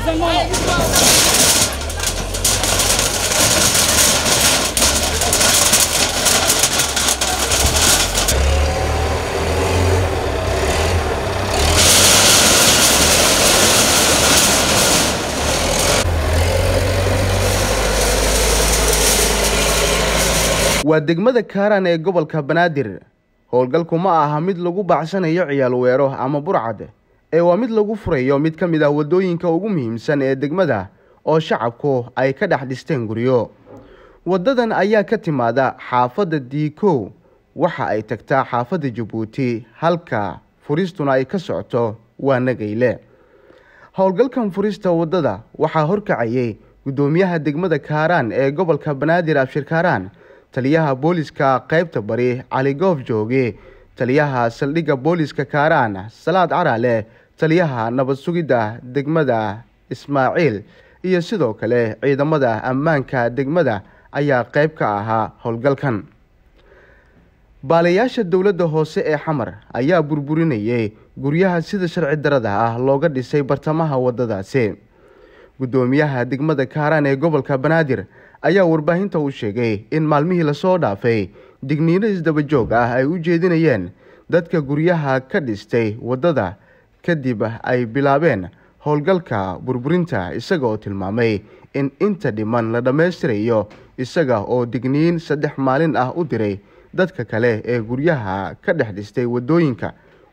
waa degmada Kaaraan ee gobolka Banaadir howlgalku ma aha mid lagu bacsanayo ciyaal weero ama burcad ee waa mid lagu furayo mid kamid ah wadooyinka ugu muhiimsan ee degmada oo shacabku ay ka dhax dhisteen guriyo wadadan ayaa ka timaada xaafada Diiko waxa ay tagtaa xaafada Jabuuti halka furistuna ay ka socoto waa Nageyle howlgalkan furista wadada waxa horkacayay gudoomiyaha degmada Kaaraan ee gobolka Banaadir Abshir Kaaraan taliyaha booliska qaybta bari Ali Goof Jooge taliyaha saldhiga booliska Kaaraan Salaad Caraale taliyaha nabad sugida degmada Ismaaciil iyo sidoo kale ciidamada ammaanka degmada ayaa qayb ka ahaa howlgalkan baalayaasha dawladda hoose ee Xamar ayaa burburinayay guryaha sida sharci darada ah looga dhisay bartamaha wadadaasi gudoomiyaha degmada Kaaraan ee gobolka Banaadir ayaa warbaahinta u sheegay in maalmihii la soo dhaafay digniino isdaba joog ah ay u jeedinayeen dadka guryaha ka dhistay wadada kadib ay bilaabeen howlgalka burburinta isagoo tilmaamay in inta dhiman la dhameystirayo isaga oo digniin 3 maalin ah u diray dadka kale ee guryaha ka dhex dhistay wadooyinka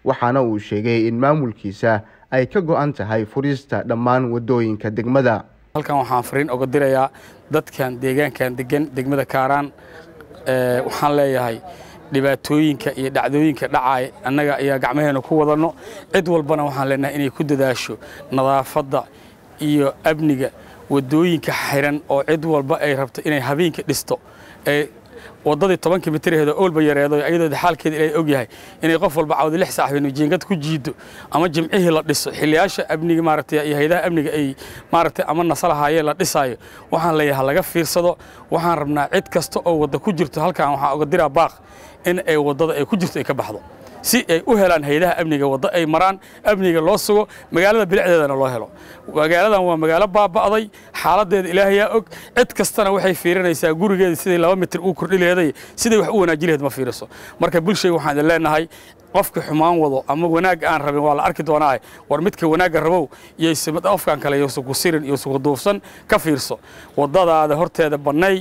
waxaana uu sheegay in maamulkiisa ay ka go'an tahay furista dhammaan wadooyinka degmada halkan waxaan fariin uga dirayaa dadkan deegaankan degan degmada Kaaraan waxaan leeyahay dhibaatooyinka iyo dhacdooyinka dhacay annaga ayaa gacmaheena ku wadano cid walbana waxaan leenahay inay ku dadaasho nadaafada iyo abniga wadooyinka xiran oo cid walba ay rabto inay habeenka dhisto ee wadadii 10 km heeda olba yareedo ayadoo xaalkeed ilay og yahay inay qof walba cawdi 6 saac inuu jeengad ku jiido ama jimcihi la dhiso xiliyaasha abniga maartay iyo hay'adaha amniga ay maartay ama nasalahaye la dhisaayo waxaan leeyahay laga fiirsado waxaan rabnaa cid kasta oo wada ku jirto halkaan waxa uga diraa baaq in ay wadada ay ku jirto ay ka baxdo si ay u helaan hay'adaha amniga wada ay maraan amniga loo sugo magaalada bilacdeedana loo helo magaaladan waa magaalo baaba'day xaaladeed ilaahay og cid kastana waxay fiirinaysaa gurigeeda sidii 2 mitir uu kordhi leeday sidii wax u wanaajileed ma fiiriso marka bulshada waxaan leenahay qofka xumaan wado ama wanaag aan rabin waa la arki doonaa war midka wanaaga rabow iyo ismad afkan kale iyo sugu sirin iyo sugu doofsan ka fiirso wadadaada horteeda banay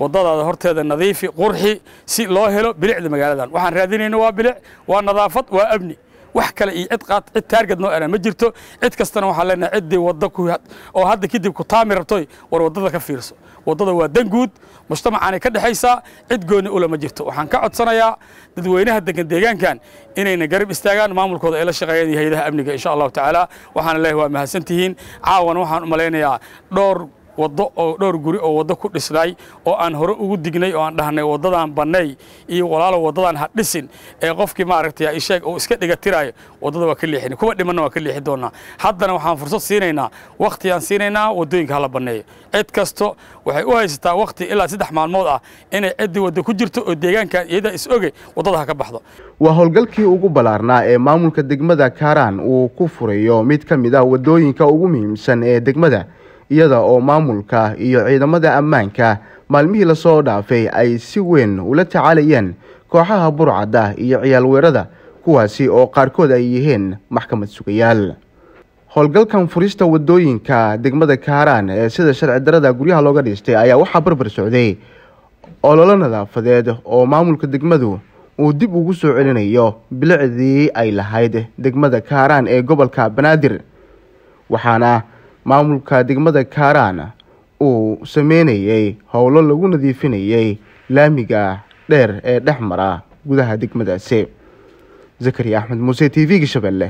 wadadaada horteeda nadiifi qurxi si loo helo bilicda magaaladan waxaan raadinaynaa waa bilic waa nadaafad waa abni wax kale iyo cid qaad cid target noo ana ma jirto cid kastana waxa la leeyahay cid wada ku oo hadda kadib ku taamir rabtay war wadada ka fiirso wadada waa dan guud mujtamacaana ka dhaxaysa cid gooni u lama jirto waxaan ka codsanayaa dadweynaha deegaankan inayna garab istaagaan maamulkooda ee la shaqeeyay hay'adaha amniga insha Allah taala waxaan leeyahay waa mahadsantihiin caawan waxaan u maleynayaa dhowr wado oo dhowr guri oo wada ku dhisnay oo aan hore ugu dignay oo aan dhahnay wadadan banay iyo walaalo wadadan ha dhisin ee qofkii maaragtay isheeg oo iska dhiga tirayo wadada waa ka leexin kuwa dhimanna waa ka leexi doona haddana waxaan fursad siinaynaa waqti aan siinaynaa wadooyinka la baneeyo cid kasto waxay u haysataa waqti ilaa 3 maalmood ah inay cid wada ku jirto oo deegaanka iyada is ogey wadada ka baxdo waa howlgalkii ugu balaarnaa ee maamulka degmada Kaaraan uu ku furayo mid kamid ah wadooyinka ugu muhiimsan ee degmada iyada oo maamulka iyo ciidamada ammaanka maalmihii la soo dhaafay ay si weyn ula tacaalayeen kooxaha burcada iyo ciyaal weerada kuwaasi oo qaarkood ay yihiin maxkamad sugayaal howlgalkan furista wadooyinka degmada Kaaraan ee sida sharci darada guryaha looga dhistay ayaa waxa barbar socday ololo nadaafadeed oo maamulka degmadu uu dib ugu soo celinayo bilicdii ay lahayd degmada Kaaraan ee gobolka Banaadir waxaana maamulka degmada Kaaraan uu sameeyay howlo lagu nadiifinayay laamiga dheer ee dhaxmara gudaha degmadaasi Zakariya Ahmed Muuse TV-ga Shabeelle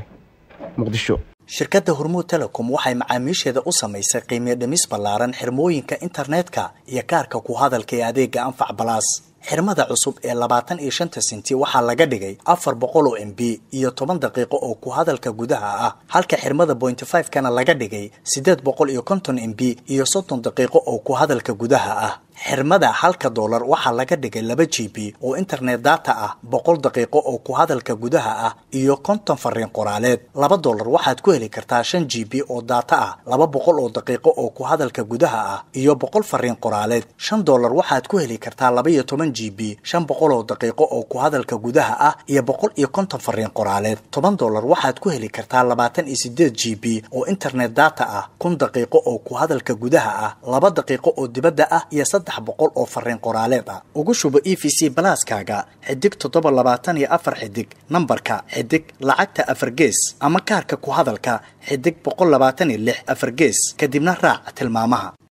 Muqdisho shirkadda Hormuud Telecom waxay macaamiisheeda u sameysay qiimo dhimis ballaaran xirmooyinka internetka iyo kaarka ku hadalka ee adeega Anfac Plus xirmada cusub ee 25 senti waxa laga dhigay 400 MB iyo 10 daqiiqo oo ku hadalka gudaha ah halka xirmada 0.5 kana laga dhigay 850 MB iyo 60 daqiiqo oo ku hadalka gudaha ah xirmada halka dollar waxa laga dhigay 2 GB oo internet data ah 100 daqiiqo oo ku hadalka gudaha ah iyo konton fariin qoraaleed $2 waxaad ku heli kartaa 5 GB oo data ah 200 oo daqiiqo oo ku hadalka gudaha ah iyo 100 fariin qoraaleed $5 waxaad ku heli kartaa 12 GB 500 oo daqiiqo oo ku hadalka gudaha ah iyo 150 fariin qoraaleed $10 waxaad ku heli kartaa 28 GB oo internet data ah 1000 daqiiqo oo ku hadalka gudaha ah 2 daqiiqo oo dibadda ah iyo 300 oo fariin qoraaleed ah ugu shubo EVC Plus-kaaga xidig 724 xidig nambarka xidig lacagta 4 gees ama kaarka ku hadalka xidig 126 4 gees kadibna raac tilmaamaha